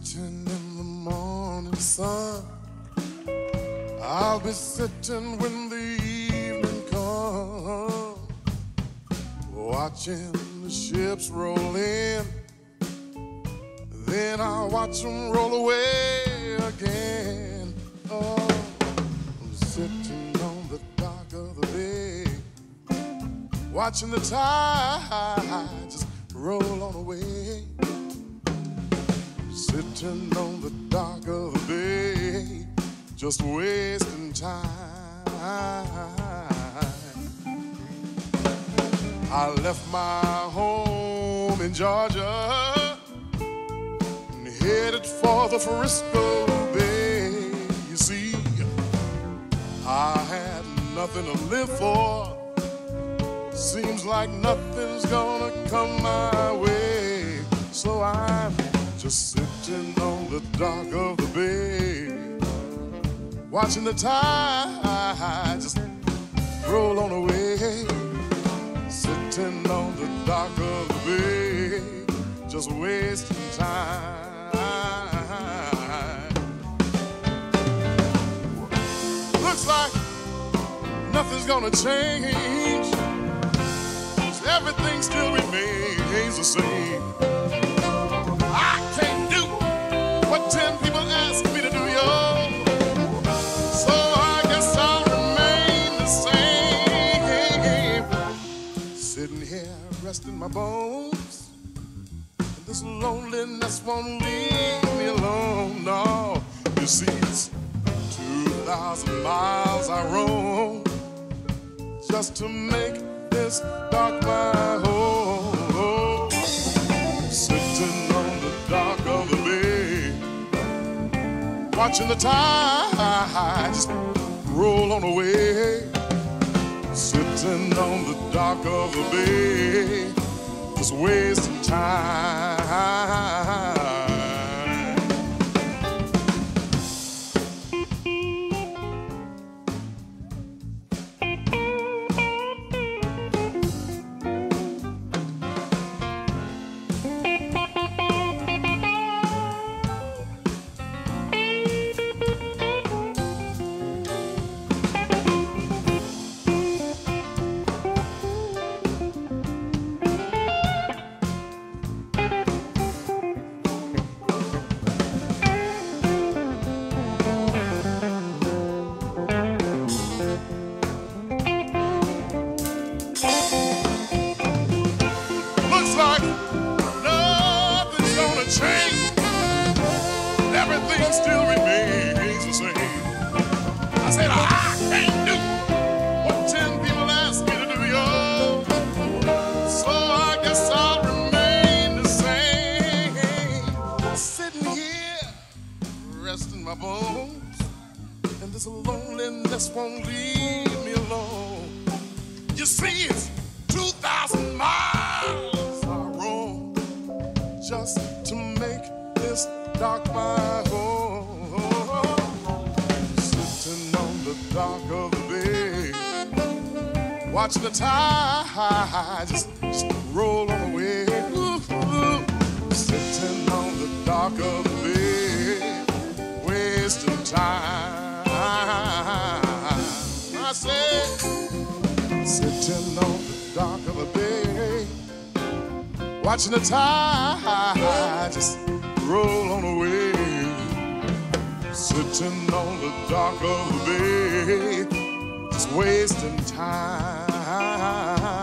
sitting in the morning sun. I'll be sitting when the evening comes, watching the ships roll in. Then I'll watch them roll away again. Oh, I'm sitting on the dock of the bay, watching the tide just roll on away. Sitting on the dock of the bay, just wasting time. I left my home in Georgia and headed for the Frisco Bay. You see, I had nothing to live for. Seems like nothing's gonna come my way. So I'm just sitting on the dock of the bay, watching the tide just roll on away. Sitting on the dock of the bay, just wasting time. Looks like nothing's gonna change, 'cause everything still remains the same. I can't do what 10 people ask me to do, yo, so I guess I'll remain the same. Sitting here resting my bones, and this loneliness won't leave me alone. No, you see, it's 2,000 miles I roam just to make this dock my home. Sitting on the dock of the bay, watching the tide just roll on away. Sitting on the dock of the bay, just wasting time. Everything still remains the same. I said, I can't do what 10 people ask me to do, yo, so I guess I'll remain the same. Sitting here, resting my bones, and this loneliness won't leave me alone. You see, it's 2,000 miles I roam just to make this dock my home. Sitting on the dock of the bay, watching the tide just roll on away. Sitting on the dock of the bay, wasting time. I say, sitting on the dock of the bay, watching the tide just roll on away. Sitting on the dock of the bay, just wasting time.